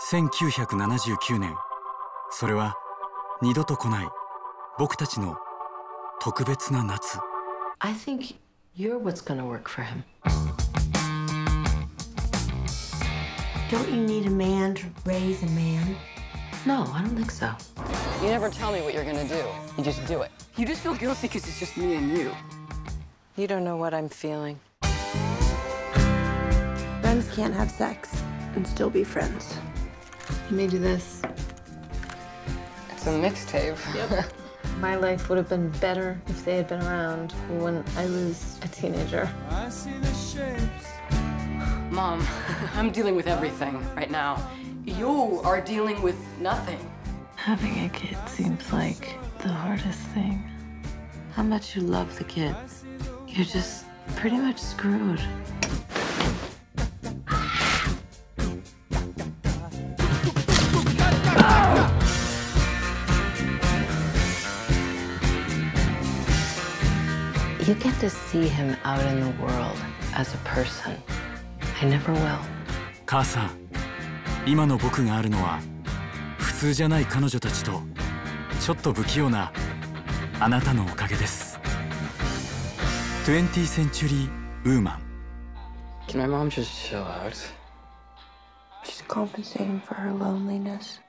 1979年、それは二度と来ない僕たちの特別な夏。I think you're what's gonna work for him. Don't you need a man to raise a man? No, I don't think so. You never tell me what you're gonna do. You just do it. You just feel guilty because it's just me and you. You don't know what I'm feeling. Friends can't have sex and still be friends. You made you this. It's a mixtape. Yep. My life would have been better if they had been around when I was a teenager. I see the shapes. Mom, I'm dealing with everything right now. You are dealing with nothing. Having a kid seems like the hardest thing. How much you love the kid, you're just pretty much screwed. You get to see him out in the world as a person. I never will. 母さん、今の僕があるのは普通じゃない彼女たちとちょっと不器用なあなたのおかげです。20th Century Woman。Can my mom just chill out? She's compensating for her loneliness.